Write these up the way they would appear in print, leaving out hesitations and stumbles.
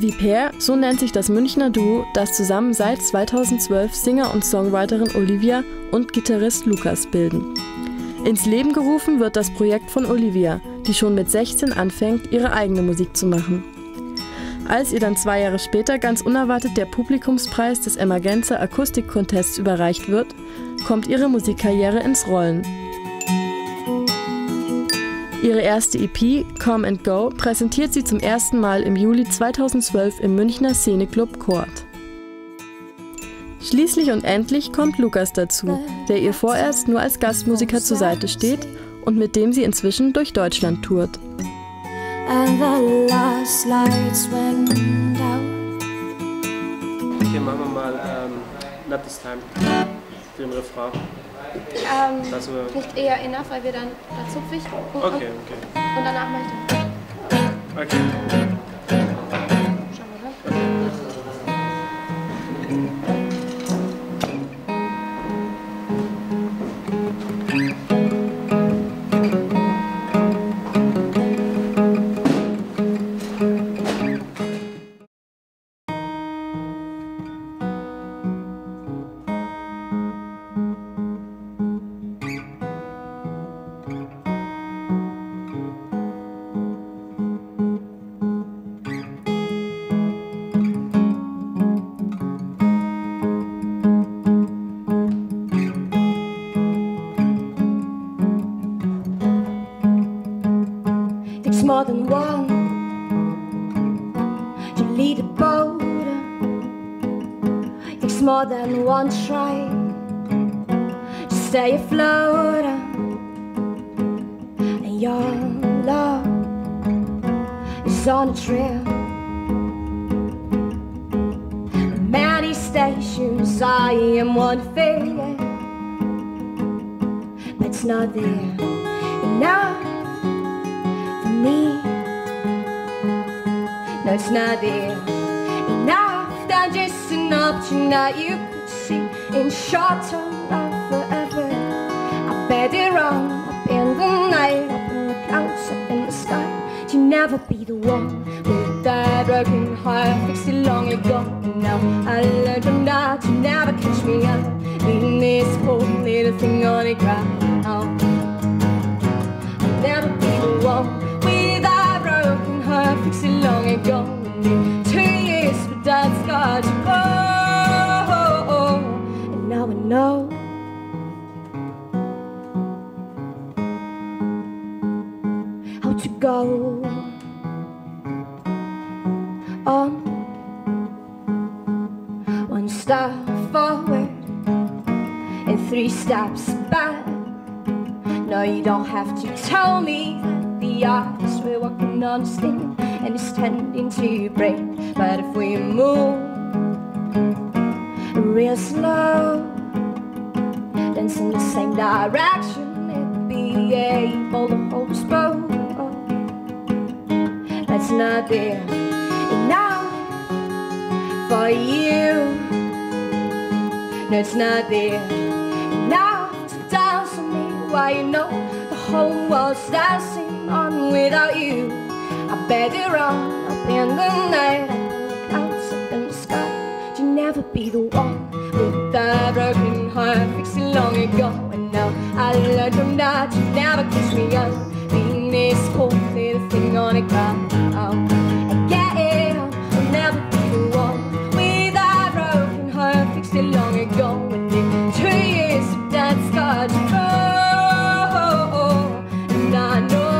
Livy Pear, so nennt sich das Münchner Duo, das zusammen seit 2012 Singer und Songwriterin Olivia und Gitarrist Lukas bilden. Ins Leben gerufen wird das Projekt von Olivia, die schon mit 16 anfängt, ihre eigene Musik zu machen. Als ihr dann 2 Jahre später ganz unerwartet der Publikumspreis des Emergenza Akustik Contests überreicht wird, kommt ihre Musikkarriere ins Rollen. Ihre erste EP, Come and Go, präsentiert sie zum ersten Mal im Juli 2012 im Münchner Szeneclub Chord. Schließlich und endlich kommt Lukas dazu, der ihr vorerst nur als Gastmusiker zur Seite steht und mit dem sie inzwischen durch Deutschland tourt. Okay, machen wir mal Not This Time für den Refrain. Nicht eher enough, weil wir dann dazu pflichten. Okay. Und danach mache ich dann. Okay. Schauen wir more than one to lead a boat. It's more than one try to stay afloat. And your love is on a trail. Many stations I am one thing, but it's not there enough. No, it's not there enough. That's just an option that you could see in short-term love forever. I bet it wrong up in the night, up in the clouds, up in the sky. To never be the one with that broken heart, fixed it long ago. Now I learned from that to never catch me up in this poor little thing on the ground. I'll never be the one. Fix it long ago. 2 years, but that's got to go. And now I know. How to go on. One step forward and 3 steps back. No, you don't have to tell me that the odds we're walking on the sting. And it's tending to break, but if we move real slow, dance in the same direction, it'd be able to hold us both. That's not there enough for you. No, it's not there enough to dance with me. Why, you know the whole world's dancing on without you. I bet it wrong up in the night, up in the sky. To never be the one with that broken heart, fixed it long ago. And now I learned from that you never kiss me up. Being this cold little thing on the ground. I get it, I'll never be the one with that broken heart, fixed it long ago. And in 2 years, that's got to go. And I know.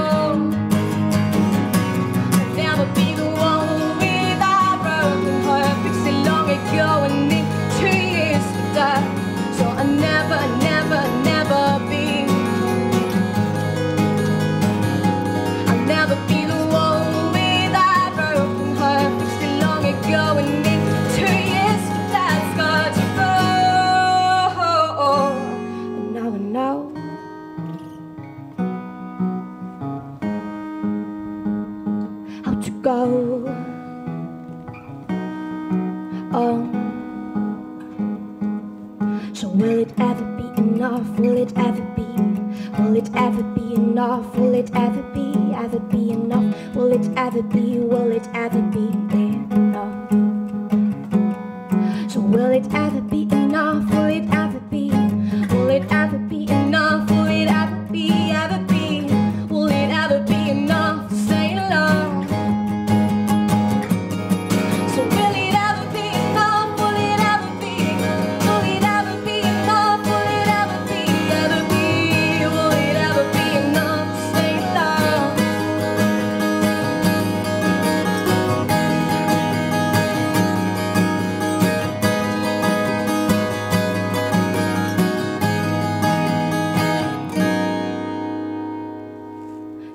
So will it ever be enough? Will it ever be? Will it ever be enough? Will it ever be enough? Will it ever be? Will it ever be there? So will it ever be enough? Will it ever be? Will it ever be enough? Will it ever be? Ever be? Will it ever be enough to say in love? So will it ever be enough? Will it ever be? Will it ever be enough? Will it ever be? Ever be? Will it ever be enough to say in love?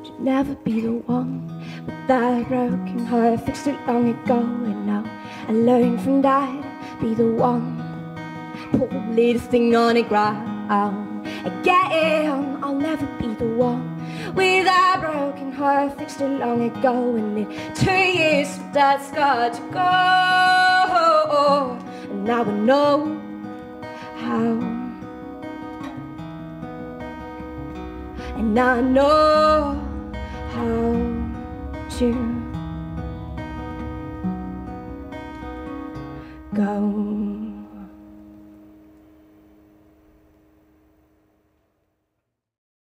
Should never be the one with that broken heart, fixed it long ago, and now I learn from that. Be the one, probably the thing on the ground. Again, I'll never be the one with that broken heart, fixed it long ago, and in 2 years that's got to go. And now I know how. And now I know how to go.